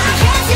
I can't.